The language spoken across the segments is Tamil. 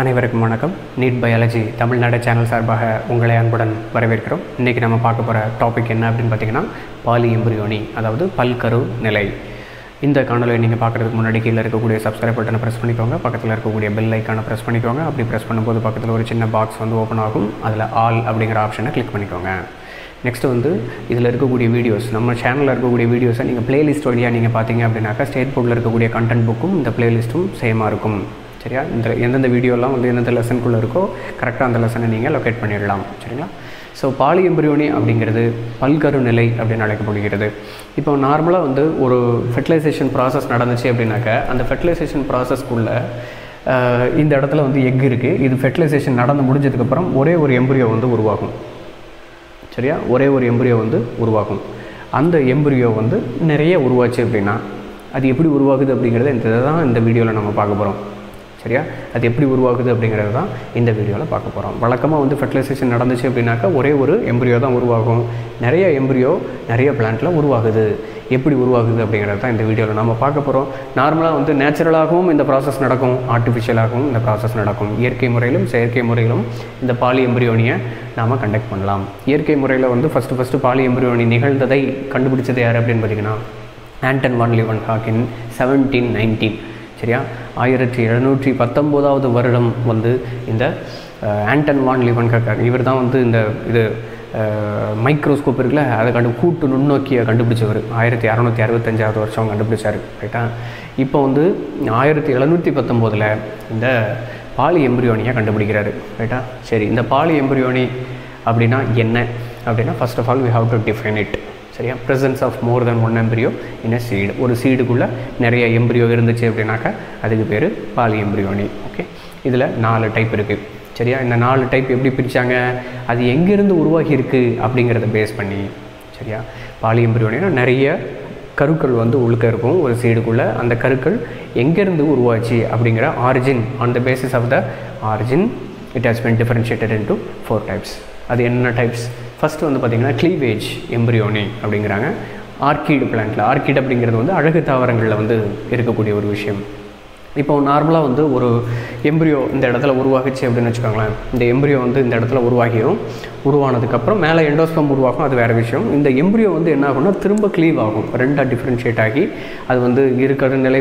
அனைவருக்கும் வணக்கம். நீட் பயாலஜி தமிழ்நாடு சேனல் சார்பாக உங்களை அன்புடன் வரவேற்கிறோம். இன்றைக்கி நம்ம பார்க்க போகிற டாபிக் என்ன அப்படின்னு பார்த்திங்கன்னா, பாலிஎம்பிரியோனி, அதாவது பல்கரு நிலை. இந்த காணொலியை நீங்கள் பார்க்குறதுக்கு முன்னாடி கீழே இருக்கக்கூடிய சப்ஸ்கிரைப் பட்டனை ப்ரெஸ் பண்ணிக்கோங்க, பக்கத்தில் இருக்கக்கூடிய பெல் ஐக்கானை ப்ரெஸ் பண்ணிக்கோங்க. அப்படி ப்ரெஸ் பண்ணும்போது பக்கத்தில் ஒரு சின்ன பாக்ஸ் வந்து ஓப்பன் ஆகும், அதில் ஆல் அப்படிங்கிற ஆப்ஷனை கிளிக் பண்ணிக்கோங்க. நெக்ஸ்ட் வந்து இதில் இருக்கக்கூடிய வீடியோஸ், நம்ம சேனலில் இருக்கக்கூடிய வீடியோஸை நீங்கள் பிளேலிஸ்ட் வழியாக நீங்கள் பார்த்தீங்க அப்படின்னாக்கா, ஸ்டேட் போர்டில் இருக்கக்கூடிய கண்டென்ட் புக்கும் இந்த பிளேலிஸ்ட்டும் சேமாக இருக்கும். சரியா? இந்த எந்தெந்த வீடியோலாம் வந்து எந்தெந்த லெசனுக்குள்ளே இருக்கோ கரெக்டாக அந்த லெசனை நீங்கள் லொக்கேட் பண்ணிடலாம். சரிங்களா? ஸோ பாலிஎம்பிரியோனி அப்படிங்கிறது பல்கரு நிலை அப்படின்னு அழைக்கப்படுகிறது. இப்போ நார்மலாக வந்து ஒரு ஃபெர்டிலைசேஷன் ப்ராசஸ் நடந்துச்சு அப்படின்னாக்கா, அந்த ஃபெர்டிலைசேஷன் ப்ராசஸ்க்குள்ளே இந்த இடத்துல வந்து எக் இருக்குது. இது ஃபெர்டிலைசேஷன் நடந்து முடிஞ்சதுக்கப்புறம் ஒரே ஒரு எம்பிரியோ வந்து உருவாகும். சரியா? ஒரே ஒரு எம்பிரியோ வந்து உருவாகும். அந்த எம்பிரியோ வந்து நிறைய உருவாச்சு அப்படின்னா அது எப்படி உருவாகுது அப்படிங்கிறத இந்த தான் இந்த வீடியோவில் நம்ம பார்க்க போகிறோம். சரியா? அது எப்படி உருவாகுது அப்படிங்கிறது தான் இந்த வீடியோவில் பார்க்க போகிறோம். வழக்கமாக வந்து ஃபெர்டிலைசேஷன் நடந்துச்சு அப்படின்னாக்கா ஒரே ஒரு எம்பிரியோ தான் உருவாகும். நிறைய எம்பிரியோ நிறைய பிளான்ட்டில் உருவாகுது. எப்படி உருவாகுது அப்படிங்கிறது தான் இந்த வீடியோவில் நம்ம பார்க்க போகிறோம். நார்மலாக வந்து நேச்சுரலாகவும் இந்த ப்ராசஸ் நடக்கும், ஆர்டிஃபிஷியலாகவும் இந்த ப்ராசஸ் நடக்கும். இயற்கை முறையிலும் செயற்கை முறையிலும் இந்த பாலிஎம்பிரியோனியை நாம் கண்டக்ட் பண்ணலாம். இயற்கை முறையில் வந்து ஃபஸ்ட்டு பாலிஎம்பிரியோனி நிகழ்ந்ததை கண்டுபிடிச்சது யார் அப்படின்னு பார்த்தீங்கன்னா, ஆண்டன் வான் லீவன்ஹாக் 1719. சரியா? 1719ஆவது வருடம் வந்து இந்த ஆண்டன் வான் லீவன்ஹாக் இவர் தான் வந்து இந்த இது மைக்ரோஸ்கோப் இருக்குல்ல, அதை கூட்டு நுண்ணோக்கியை கண்டுபிடிச்சவர். 1665ஆவது வருஷம் கண்டுபிடிச்சார். ரைட்டா? இப்போ வந்து 1719 இந்த பாலி எம்பிரியோனியை கண்டுபிடிக்கிறாரு. ரைட்டா? சரி, இந்த பாலி எம்பிரியோனி அப்படின்னா என்ன அப்படின்னா, first of all we have to define it. சரியா? Presence of more than one embryo in a seed. ஒரு சீடுக்குள்ளே நிறைய எம்பிரியோ இருந்துச்சு அப்படின்னாக்கா அதுக்கு பேர் பாலி எம்பிரியோனி. ஓகே? இதில் 4 டைப் இருக்குது. சரியா? இந்த 4 டைப் எப்படி பிரித்தாங்க, அது எங்கேருந்து உருவாகியிருக்கு அப்படிங்கிறத பேஸ் பண்ணி. சரியா? பாலிஎம்பிரியோனா நிறைய கருக்கள் வந்து உழுக்க இருக்கும் ஒரு சீடுக்குள்ளே. அந்த கருக்கள் எங்கேருந்து உருவாச்சு அப்படிங்கிற origin, on the basis of the origin it has been differentiated into 4 types. அது என்ன டைப்ஸ்? ஃபஸ்ட்டு வந்து பார்த்திங்கன்னா கிளீவேஜ் எம்பிரியோனி அப்படிங்கிறாங்க. ஆர்க்கிட் பிளான்ட்டில், ஆர்க்கிட் அப்படிங்கிறது வந்து அழகு தாவரங்களில் வந்து இருக்கக்கூடிய ஒரு விஷயம். இப்போ நார்மலாக வந்து ஒரு எம்பிரியோ இந்த இடத்துல உருவாகிச்சு அப்படின்னு வச்சுக்கோங்களேன். இந்த எம்பிரியோ வந்து இந்த இடத்துல உருவாகிடும். உருவானதுக்கப்புறம் மேலே எண்டோஸ்பம் உருவாகும், அது வேறு விஷயம். இந்த எம்பிரியோ வந்து என்ன ஆகும்னா திரும்ப க்ளீவ் ஆகும், ரெண்டாக டிஃப்ரென்ஷியேட் ஆகி அது வந்து இரு கருநிலை,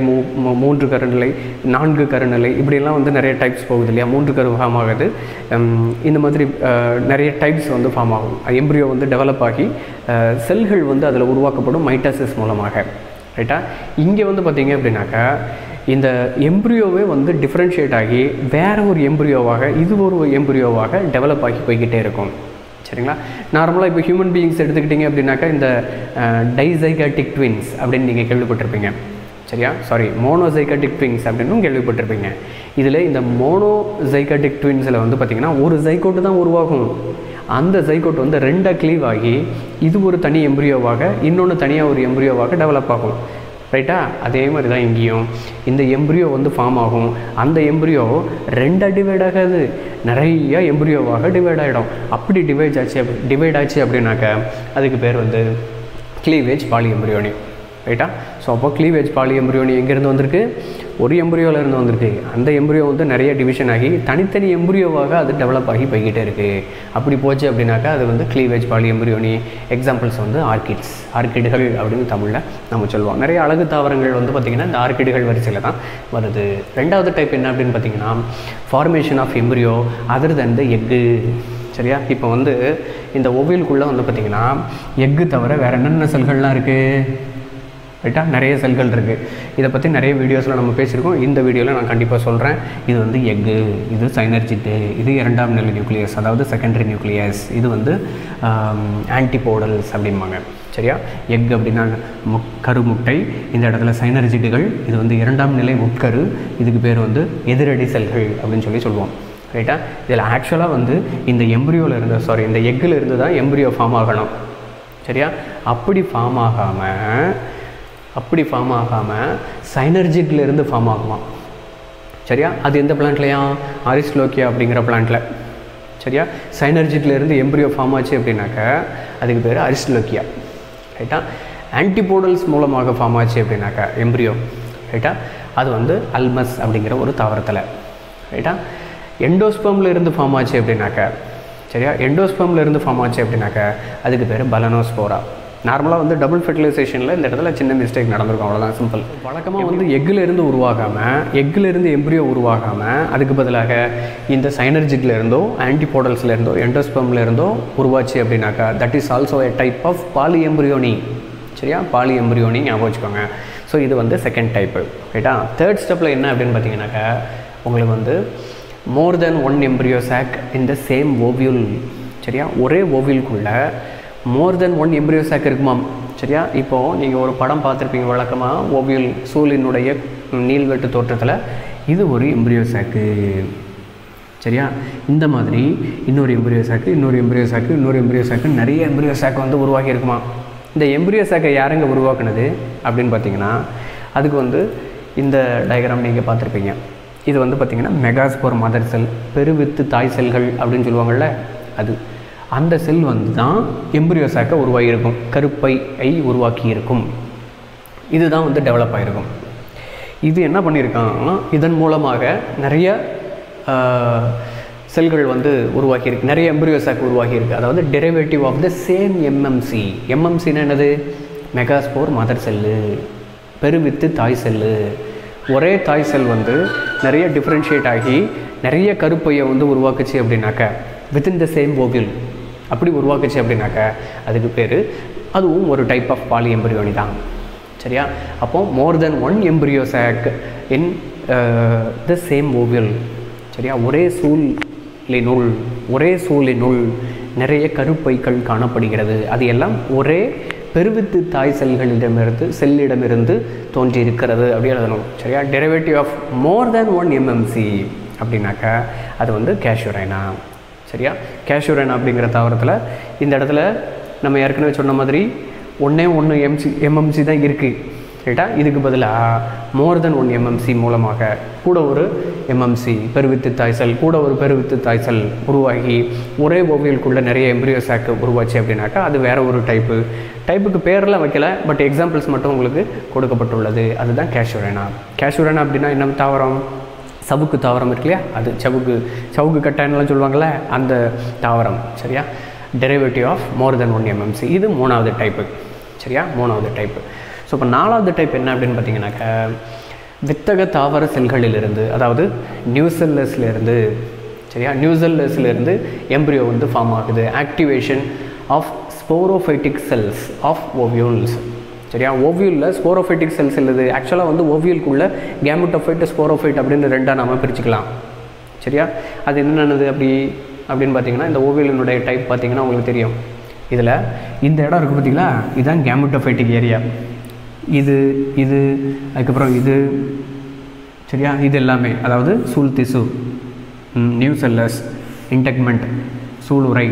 3 கருநிலை, 4 கருநிலை, இப்படிலாம் வந்து நிறைய டைப்ஸ் போகுது இல்லையா. 3 கரு ஃபார்ம் ஆகுது. இந்த மாதிரி நிறைய டைப்ஸ் வந்து ஃபார்ம் ஆகும். எம்பிரியோ வந்து டெவலப் ஆகி செல்கள் வந்து அதில் உருவாக்கப்படும் மைட்டாசிஸ் மூலமாக. ரைட்டா? இங்கே வந்து பார்த்திங்க அப்படின்னாக்கா இந்த எம்பிரியோவே வந்து டிஃப்ரென்ஷியேட் ஆகி வேறு ஒரு எம்பிரியோவாக, இது ஒரு எம்பிரியோவாக டெவலப் ஆகி போய்கிட்டே இருக்கும். சரிங்களா? நார்மலாக இப்போ ஹியூமன் பீயிங்ஸ் எடுத்துக்கிட்டிங்க அப்படின்னாக்கா இந்த டைசைகாட்டிக் ட்வின்ஸ் அப்படின்னு நீங்கள் கேள்விப்பட்டிருப்பீங்க. சரியா? சாரி, மோனோசைகாட்டிக் ட்வின்ஸ் அப்படின்னு கேள்விப்பட்டிருப்பீங்க. இதில் இந்த மோனோசைகாட்டிக் ட்வின்ஸில் வந்து பார்த்திங்கன்னா ஒரு சைகோட்டு தான் உருவாகும். அந்த சைகோட் வந்து ரெண்டாக க்ளீவ் ஆகி இது ஒரு தனி எம்பிரியோவாக, இன்னொன்று தனியாக ஒரு எம்பிரியோவாக டெவலப் ஆகும். ரைட்டா? அதே மாதிரி தான் இங்கேயும் இந்த எம்பிரியோ வந்து ஃபார்ம் ஆகும். அந்த எம்பிரியோ ரெண்டாக டிவைட் ஆகாது, நிறைய எம்பிரியோவாக டிவைட் ஆகிடும். அப்படி டிவைட் ஆச்சு அப்படின்னாக்கா அதுக்கு பேர் வந்து கிளீவேஜ் பாலி எம்பிரியோனி. ரைட்டா? ஸோ அப்போ கிளீவேஜ் பாலி எம்பிரியோனி எங்கேருந்து வந்திருக்கு? ஒரு எம்பிரியோவிலேருந்து வந்திருக்கு. அந்த எம்பிரியோ வந்து நிறைய டிவிஷன் ஆகி தனித்தனி எம்பிரியோவாக அது டெவலப் ஆகி போய்கிட்டே இருக்குது. அப்படி போச்சு அப்படின்னாக்கா அது வந்து கிளீவேஜ் பாலி எம்பிரியோனி. எக்ஸாம்பிள்ஸ் வந்து ஆர்க்கிட்ஸ், ஆர்க்கிடுகள் அப்படின்னு தமிழில் நம்ம சொல்லுவோம். நிறைய அழகு தாவரங்கள் வந்து பார்த்திங்கன்னா இந்த ஆர்க்கிடுகள் வரிசையில் தான் வருது. ரெண்டாவது டைப் என்ன அப்படின்னு பார்த்திங்கன்னா formation of embryo other than the egg. சரியா? இப்போ வந்து இந்த ஒவியலுக்குள்ளே வந்து பார்த்திங்கன்னா எக்கு தவிர வேறு என்னென்ன செல்கள்லாம் இருக்குது? ரைட்டா? நிறைய செல்கள் இருக்குது. இதை பற்றி நிறைய வீடியோஸில் நம்ம பேசியிருக்கோம். இந்த வீடியோவில் நான் கண்டிப்பாக சொல்கிறேன். இது வந்து எக்கு, இது சைனர்ஜிட்டு, இது 2ஆம் நிலை நியூக்ளியஸ், அதாவது செகண்டரி நியூக்ளியஸ், இது வந்து ஆன்டிபோடல்ஸ் அப்படிம்பாங்க. சரியா? எக் அப்படின்னா கருமுட்டை, இந்த இடத்துல சைனர்ஜிட்டுகள், இது வந்து 2ஆம் நிலை உட்கரு, இதுக்கு பேர் வந்து எதிரடி செல்கள் அப்படின்னு சொல்லுவோம். ரைட்டா? இதில் ஆக்சுவலாக வந்து இந்த இந்த எக்கில் இருந்து தான் எம்பிரியோ ஃபார்ம் ஆகணும். சரியா? அப்படி ஃபார்ம் ஆகாமல் சைனர்ஜிட்லேருந்து ஃபார்ம் ஆகுமா. சரியா? அது எந்த பிளான்ட்லையா? அரிஸ்டோலோக்கியா அப்படிங்கிற பிளான்ட்டில். சரியா? சைனர்ஜிட்லேருந்து எம்பிரியோ ஃபார்ம் ஆச்சு அப்படின்னாக்கா அதுக்கு பேர் அரிஸ்டோலோக்கியா. ரைட்டா? ஆன்டிபோடல்ஸ் மூலமாக ஃபார்ம் ஆச்சு அப்படின்னாக்கா எம்பிரியோ. ரைட்டா? அது வந்து அல்மஸ் அப்படிங்கிற ஒரு தாவரத்தில். ரைட்டா? endosperm இருந்து ஃபார்ம் ஆச்சு அப்படினாக்க சரியா endosperm இருந்து ஃபார்ம் ஆச்சு அப்படினாக்க அதுக்கு பேரு பலனோஸ்போரா நார்மலா வந்து டபுள் ஃபெர்டிலைசேஷன்ல இந்த இடத்துல சின்ன மிஸ்டேக் நடந்துருக்கும் அவ்வளவுதான் சிம்பிள் வழக்கமா வந்து எக்ல இருந்து உருவாகாம எக்ல இருந்து எம்ப்ரியோ உருவாகாம அதுக்கு பதிலாக இந்த சைனர்ஜிட்ல இருந்தோ ஆன்டிபோடல்ஸ்ல இருந்தோ எண்டோஸ்பெர்ம்ல இருந்தோ உருவாச்சு அப்படினாக்கா that is also a type of polyembryony சரியா polyembryony ஞாபகம் வச்சுக்கோங்க சோ இது வந்து செகண்ட் டைப் ரைட்டா third ஸ்டெப்ல என்ன அப்படினு பாத்தீங்கன்னாக்க உங்களுக்கு வந்து more than one embryo sac in the same ovule சரியா ஒரே ovule குள்ள more than one embryo sac இருக்குமாம் சரியா இப்போ நீங்க ஒரு படம் பார்த்திருப்பீங்க வழக்கமா ஓவியல் சூலினுடைய நீள்வெட்டு தோற்றத்துல இது ஒரு embryo sac சரியா இந்த மாதிரி இன்னொரு embryo sac நிறைய embryo sac வந்து உருவாகி இருக்குமாம் இந்த embryo sac யாரங்க உருவாக்குனது அப்படினு பாத்தீங்கனா அதுக்கு வந்து இந்த டயகிராம் நீங்க பார்த்திருப்பீங்க இது வந்து பாத்தீங்கனா megaspore mother cell பெருவித்து தாய் செல்கள் அப்படினு சொல்வாங்கல்ல அது அந்த செல் வந்து தான் எம்ப்ரியோ சாக்க உருவாகி இருக்கும் கருப்பையை உருவாக்கி இருக்கும் இதுதான் வந்து டெவலப் ஆயிருக்கும் இது என்ன பண்ணிருக்காங்கன்னா இதன் மூலமாக நிறைய செல்கள் வந்து உருவாகி இருக்கு நிறைய எம்ப்ரியோ சாக்க உருவாகி இருக்கு அதாவது derivative of the same MMC MMC னா என்னது மெகாஸ்போர் மதர் செல் பெருவித்து தாய் செல் ஒரே தாய் செல் வந்து நிறைய டிஃபரன்ஷியேட் ஆகி நிறைய கருப்பையை வந்து உருவாக்குச்சு அப்படினாக்க within the same ovule அப்படி உருவாக்குச்சு அப்படினாக்க அதுக்கு பேரு அதுவும் ஒரு டைப் ஆஃப் பாலிஎம்பிரியோனி தான் சரியா அப்போ more than one embryo sac in the same ovule சரியா ஒரே சூலினுள் நிறைய கருப்பைகள் காணப்படுகிறது அது எல்லாம் ஒரே பெருவித்து தாய் செல்களிடமிருந்து செல்லிடமிருந்து தோன்றி இருக்கிறது அப்படி எழுதணும் சரியா derivative of more than one MMC அப்படினாக்க அது வந்து கேஷுரைனா சரியா கேஷுரன் அப்படிங்கற தாவரத்துல இந்த இடத்துல நம்ம ஏற்கனவே சொன்ன மாதிரி ஒண்ணே ஒண்ணு MMC தான் இருக்கு ரைட்டா இதுக்கு பதிலா more than one MMC மூலமாக கூட ஒரு MMC பெருவித்து தாய் செல் உருவாகி ஒரே ஓவியல்க்குள்ள நிறைய எம்ப்ரியோ சாக் உருவாச்சு அப்படினாக்க அது வேற ஒரு டைப்புக்கு பேர்லாம் வைக்கல பட் எக்ஸாம்பிள்ஸ் மட்டும் உங்களுக்கு கொடுக்கப்பட்டுள்ளது அதுதான் கேஷுரனா கேஷுரனா அப்படினா என்ன தாவரம் சவுக்கு தாவரம் இருக்குலையா அது சவுக்கு கட்டாயம்னு சொல்வாங்கல அந்த தாவரம் சரியா derivative of more than one MMC இது மூணாவது டைப் சரியா சோ இப்ப நானாவது டைப் என்ன அப்படினு பாத்தீங்கன்னாக்க வித்தக தாவர செல்களிலிருந்து அதாவது நியூசெல்லஸ்ல இருந்து சரியா எம்ப்ரியோ வந்து ஃபார்ம் ஆகுது activation of sporophytic cells of ovules சரியா ஓவியூல்ல ஸ்போரோபைட்டிக் செல்ஸ் இல்லது एक्चुअली வந்து ஓவியூல்க்குள்ள கேமெட்டோபைட் ஸ்போரோபைட் அப்படின ரெண்டா நாம பிரிச்சுக்கலாம் சரியா அது என்னன்னது அப்படினு பாத்தீங்கன்னா இந்த ஓவியூலினுடைய டைப் பாத்தீங்கன்னா உங்களுக்கு தெரியும் இதுல இந்த இடம் இருக்கு பாத்தீங்களா இதுதான் கேமெட்டோபைட்டிக் ஏரியா இது இது அதுக்கு அப்புறம் இது சரியா இது எல்லாமே அதாவது சூல் திசு நியூசெல்லஸ் இன்டெக்மென்ட் சூளுறை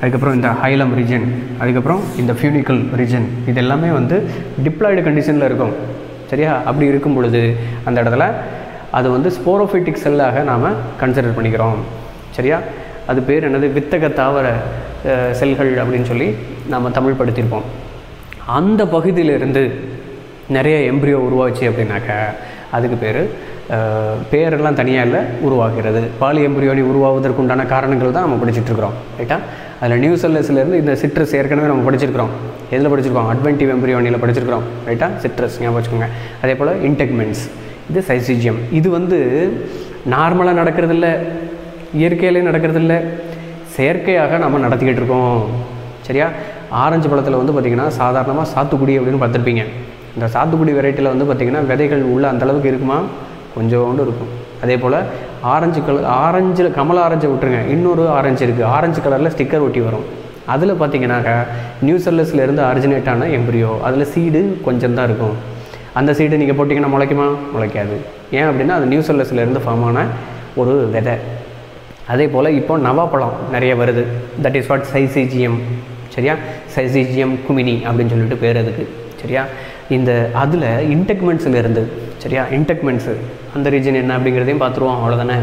அதுக்கு அப்புறம் இந்த ஹைலம் ரீஜன் அதுக்கு அப்புறம் இந்த ஃபியூனிக்கல் ரீஜன் இது எல்லாமே வந்து டிப்ளாய்டு கண்டிஷன்ல இருக்கும் சரியா அப்படி இருக்கும் பொழுது அந்த இடத்துல அது வந்து ஸ்போரோபைட்டிக் செல்லாக நாம கன்சிடர் பண்ணிக்கிறோம் சரியா அது பேர் என்னது வித்தக தாவர செல்கள் அப்படினு சொல்லி நாம தமிழ் படுத்திருப்போம் அந்த பகுதியில இருந்து நிறைய எம்ப்ரியோ உருவாச்சு அப்படினாக்க அதுக்கு பேரெல்லாம் தனியா இல்ல உருவாகிறது பாலிஎம்பிரியோனி உருவாவதற்கு உண்டான காரணங்கள் தான் நாம படிச்சிட்டு இருக்கோம் ரைட்டா அதுல நியூசெல்லஸ்ல இருந்து இந்த சிட்ரஸ் ஏற்கனவே நாம படிச்சிருக்கோம் எதில படிச்சிருக்கோம் அட்வென்டிவ் எம்பிரியோனில படிச்சிருக்கோம் ரைட்டா சிட்ரஸ் ஞாபகம் வச்சுக்கோங்க அதே போல இன்டெக்மென்ட்ஸ் இது சைசிஜியம் இது வந்து நார்மலா நடக்கிறது இல்ல இயற்கையிலே நடக்கிறது இல்ல செயற்கையாக நாம நடத்திட்டு இருக்கோம் சரியா ஆரஞ்சு பழத்துல வந்து பாத்தீங்கன்னா சாதாரணமா சாத்துக்குடி அப்படினு பார்த்திருப்பீங்க இந்த சாத்துக்குடி வெரைட்டில வந்து பாத்தீங்கன்னா விதைகள் உள்ள அந்த அளவுக்கு இருக்குமா கொஞ்சோண்டு இருக்கும் அதே போல ஆரஞ்சு கலர் ஆரஞ்சுல கமல ஆரஞ்சு விட்டுருங்க இன்னொரு ஆரஞ்சு இருக்கு ஆரஞ்சு கலர்ல ஸ்டிக்கர் ஒட்டி வரும் அதுல பாத்தீங்கன்னா நியூசெல்லஸ்ல இருந்து ஆரிஜினேட் ஆன எம்ப்ரியோ அதுல சீடு கொஞ்சம் தான் இருக்கும் அந்த சீடு நீங்க போட்டீங்கன்னா முளைக்குமா முளைக்காது ஏன் அப்படினா அது நியூசெல்லஸ்ல இருந்து ஃபார்ம் ஆன ஒரு விதை அதே போல இப்போ நவாப்பழம் நிறைய வருது that is what syzygium சரியா syzygium cumini அப்படினு சொல்லிட்டு பேர் அதுக்கு சரியா இந்த அதுல இன்டெக்மென்ட்ஸ்ல இருந்து சரியா இன்டெக்மென்ட்ஸ் அந்த ரீஜன் என்ன அப்படிங்கறதையும் பாத்துறோம் அவ்வளவுதானே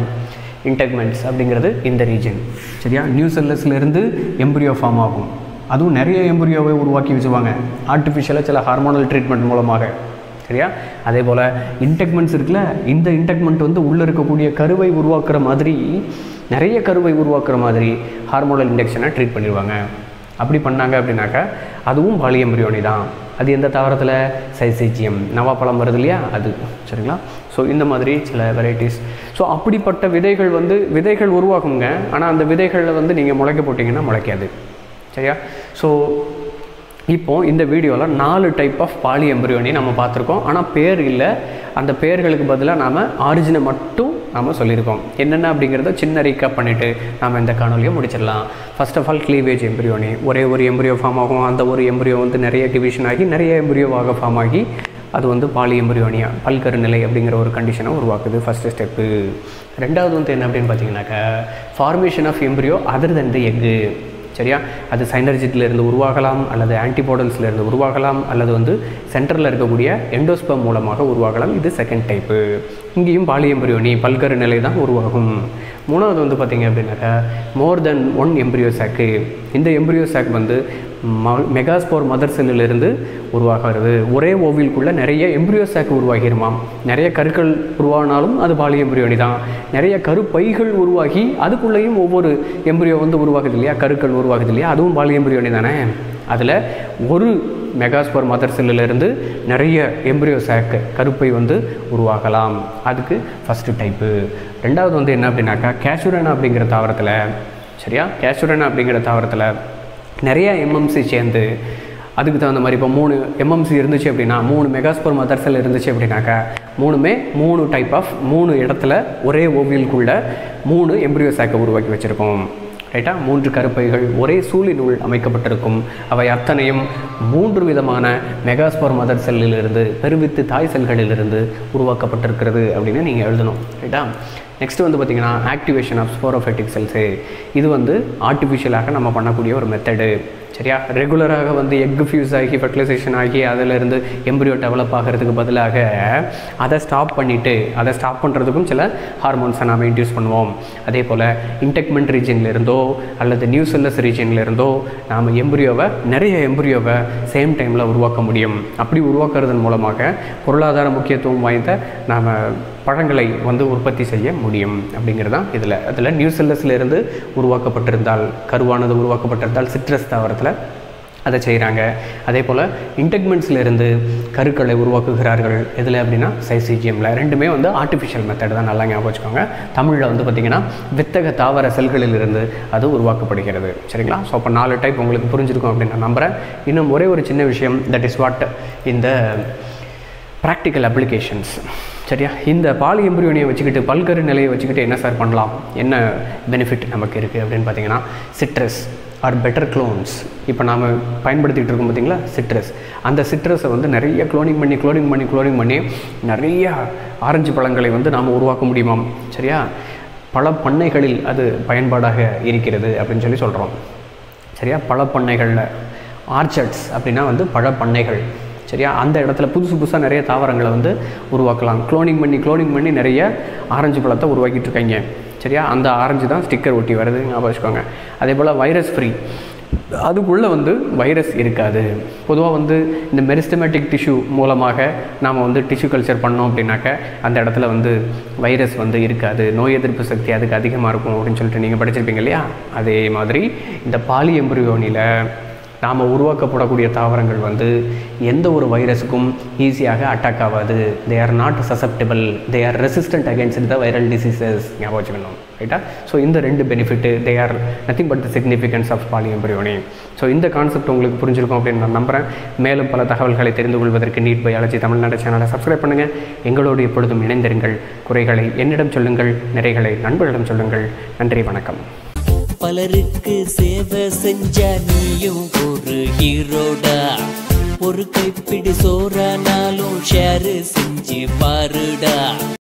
இன்டெக்மென்ட்ஸ் அப்படிங்கிறது இந்த ரீஜன் சரியா நியூசெல்லஸ்ல இருந்து எம்ப்ரியோ ஃபார்ம் ஆகும் அதுவும் நிறைய எம்ப்ரியோவை உருவாக்கி வச்சுவாங்க ஆர்ட்டிஃபிஷியலா சில ஹார்மோனல் ட்ரீட்மென்ட் மூலமாக சரியா அதே போல இன்டெக்மென்ட்ஸ் இருக்குல இந்த இன்டெக்மென்ட் வந்து உள்ள இருக்க கூடிய கருவை உருவாக்குற மாதிரி நிறைய கருவை உருவாக்குற மாதிரி ஹார்மோனல் இன்டெக்ஷனை ட்ரீட் பண்ணிடுவாங்க அப்படி பண்ணாங்க அப்படினாக்க அதுவும் பாலிஎம்பிரியோனி தான் அது எந்த தாவரத்துல சைசீஜியம் நவாப்பழம் வருது இல்லையா அது சரிங்களா சோ இந்த மாதிரி சில வெரைட்டிஸ் சோ அப்படிப்பட்ட விதைகள் வந்து விதைகள் உருவாகுங்க ஆனா அந்த விதைகளை வந்து நீங்க முளைக்க போட்டீங்கன்னா முளைக்காது சரியா சோ இப்போ இந்த வீடியோல 4 டைப் ஆஃப் பாலிஎம்பிரியோனி நாம பாத்துறோம் ஆனா பேர் இல்ல அந்த பெயர்களுக்கு பதிலா நாம ஆரிஜினை மட்டும் நாம சொல்லிருக்கோம் என்னென்ன அப்படிங்கறத சின்ன ரீகேப் பண்ணிட்டு நாம இந்த காணொளியை முடிச்சிரலாம் first of all cleavage எம்பிரியோனி ஒரே ஒரு எம்பிரியோ ஃபார்ம் ஆகும் அந்த ஒரு எம்பிரியோ வந்து நிறைய டிவிஷன் ஆகி நிறைய எம்பிரியோவாக ஃபார்ம் ஆகி அது வந்து பாலிஎம்பிரியோனியா பல்கரு நிலை அப்படிங்கற ஒரு கண்டிஷனை உருவாக்குது first step இரண்டாவது வந்து என்ன அப்படினு பாத்தீங்கன்னாக்க formation of embryo other than the egg சரியா அது synergidல இருந்து உருவாகலாம் அல்லது antipodalsல இருந்து உருவாகலாம் அல்லது வந்து சென்டர்ல இருக்க கூடிய endosperm மூலமாக உருவாகலாம் இது செகண்ட் டைப் இங்கேயும் பாலிஎம்பிரியோனி பல்கரு நிலை தான் உருவாகும் மூணாவது வந்து பாத்தீங்க அப்படினா மோர் தென் 1 எம்பிரியோ சாக் இந்த எம்பிரியோ சாக் வந்து மெகாஸ்போர் மதர் செல்லில இருந்து உருவாகிறது ஒரே ஓவில்க்குள்ள நிறைய எம்பிரியோ சாக் உருவாகிருமாம் நிறைய கருக்கள் உருவானாலும் அது பாலிஎம்பிரியோனி தான் நிறைய கருப்பைகள் உருவாகி அதுக்குள்ளேயும் ஒவ்வொரு எம்பிரியோ வந்து உருவாகுது இல்லையா கருக்கள் உருவாகுது இல்லையா அதுவும் பாலிஎம்பிரியோனி தானே அதுல ஒரு மெகாஸ்போர் மதர் செல்லில இருந்து நிறைய எம்பிரியோ சாக் கருப்பை வந்து உருவாகலாம் அதுக்கு ஃபர்ஸ்ட் டைப் இரண்டாவது வந்து என்ன அப்படினாக்க கேசுரனா அப்படிங்கற தாவரத்துல சரியா கேசுரனா அப்படிங்கற தாவரத்துல நிறைய MMC சேர்ந்து அதுக்கு தான் அந்த மாதிரி இப்ப 3 MMC இருந்துச்சு அப்படினா 3 மெகாஸ்போர் மதர் செல் இருந்துச்சு அப்படினாக்க மூணுமே 3 டைப் ஆஃப் 3 இடத்துல ஒரே ஓவில்க்குள்ள 3 எம்பிரியோ சாக் உருவாக்கி வச்சிருக்கோம் ரைட்டா 3 கருப்பைகள் ஒரே சூலினுள் அமைக்கப்பட்டிருக்கும் அவை அத்தனையும் 3 விதமான மெகாஸ்போர் மதர் செல்லில் இருந்து பெருவித்து தாய் செல்களில் இருந்து உருவாக்கப்பட்டிருக்கிறது அப்படினா நீங்க எழுதணும் ரைட்டா நெக்ஸ்ட் வந்து பாத்தீங்கன்னா ஆக்டிவேஷன் ஆஃப் ஸ்போரோஃபைட்டிக் செல்ஸ் இது வந்து ஆர்ட்டிஃபிஷியலாக நம்ம பண்ணக்கூடிய ஒரு மெத்தட் சரியா ரெகுலராக வந்து எக் ஃபியூஸ் ஆகி ஃபெர்டிலைசேஷன் ஆகி அதில இருந்து எம்பிரியோ டெவலப் ஆகிறதுக்கு பதிலாக அதை ஸ்டாப் பண்றதுக்கும் சில ஹார்மோன்ஸ் நாம இன்ட்யூஸ் பண்ணுவோம் அதே போல இன்டெக்மென்ட் ரீஜன்ல இருந்தோ அல்லது நியூ செல்லஸ் ரீஜன்ல இருந்தோ நாம நிறைய எம்பிரியோவை சேம் டைம்ல உருவாக்க முடியும் அப்படி உருவாக்குறதன் மூலமாக பொருளாதார முக்கியத்துவம் வாய்ந்த நாம பழங்களை வந்து உற்பத்தி செய்ய முடியும் அப்படிங்கறது தான் இதுல நியூ செல்லஸ்ல இருந்து உருவாக்கப்பட்டிருந்தால் கருவானது உருவாக்கப்பட்டிருந்தால் சிட்ரஸ் தாவரத்துல அதை செய்றாங்க அதே போல இன்டெக்மென்ட்ஸ்ல இருந்து கருக்களை உருவாக்குகிறார்கள் எதுல அப்படினா சைசீஜியம்ல ரெண்டுமே வந்து ஆர்ட்டிஃபிஷியல் மெத்தட் தான் நல்லா ஞாபகம் வச்சுக்கோங்க தமிழ்ல வந்து பாத்தீங்கன்னா வித்தக தாவர செல்களில் இருந்து அது உருவாக்கப்படுகிறது சரிங்களா சோ அப்ப 4 டைப் உங்களுக்கு புரிஞ்சிருக்கும் அப்படினா நம்புறேன் இன்னும் ஒரே ஒரு சின்ன விஷயம் that is what in the practical applications சரியா இந்த பாலிஎம்பிரியோனியை வச்சிக்கிட்டு பல்கரு நிலையை வச்சிக்கிட்டு என்ன சார் பண்ணலாம் என்ன பெனிஃபிட் நமக்கு இருக்கு அப்படினு பாத்தீங்கன்னா சிட்ரஸ் ஆர் பெட்டர் க்ளோன்ஸ் இப்போ நாம பயன்படுத்திட்டு இருக்கோம் பாத்தீங்களா சிட்ரஸ் அந்த சிட்ரஸை வந்து நிறைய க்ளோனிங் பண்ணி நிறைய ஆரஞ்சு பழங்களை வந்து நாம உருவாக்க முடியுமாம் சரியா பல பண்ணைகளில் அது பயன்பாடாக இருக்கிறது அப்படினு சொல்லி சொல்றோம் சரியா பல பண்ணைகள்ல ஆர்ச்சட்ஸ் அப்படினா வந்து பழ பண்ணைகள் சரியா அந்த இடத்துல புதுசா நிறைய தாவரங்களை வந்து உருவாக்கலாம் க்ளோனிங் பண்ணி நிறைய ஆரஞ்சு பழத்தை உருவாக்கிட்டு இருக்காங்க சரியா அந்த ஆரஞ்சு தான் ஸ்டிக்கர் ஒட்டி வருது ஞாபகம் வச்சுக்கோங்க அதே போல வைரஸ் ஃப்ரீ அதுக்குள்ள வந்து வைரஸ் இருக்காது பொதுவா வந்து இந்த மெரிஸ்டமேட்டிக் டிஷ்யூ மூலமாக நாம வந்து டிஷ்யூ கல்ச்சர் பண்ணோம் அப்படினாக்க அந்த இடத்துல வந்து வைரஸ் வந்து இருக்காது நோய் எதிர்ப்பு சக்தி அதுக்கு அதிகமா இருக்கும் அப்படினு சொல்லிட்டு நீங்க படிச்சிருப்பீங்க இல்லையா அதே மாதிரி இந்த பாலிஎம்பிரியோனில நாம உருவாக்கப்படக்கூடிய தாவரங்கள் வந்து எந்த ஒரு வைரஸுக்கும் ஈஸியாக அட்டாக் ஆகாது they are not susceptible they are resistant against the viral diseases ஞாபகம் வச்சுக்கணும் ரைட்டா சோ இந்த ரெண்டு benefit they are nothing but the significance of polyembryony so இந்த கான்செப்ட் உங்களுக்கு புரிஞ்சிருக்கும் அப்படினு நான் நம்புறேன் மேலும் பல தகவல்களை தெரிந்து கொள்வதற்கு NEET பயாலஜி தமிழ்நாடு சேனலை சப்ஸ்கிரைப் பண்ணுங்க எங்களோடு எப்பொழுதும் இணைந்திருங்கள் குறைகளை என்னிடம் சொல்லுங்கள் நிறைகளை நண்பர்களிடம் சொல்லுங்கள் நன்றி வணக்கம் பலருக்கு சேவை செஞ்ச நீயும் ஒரு ஹீரோடா ஒரு கைப்பிடி சோறானாலும் ஷேர் செஞ்சு பாருடா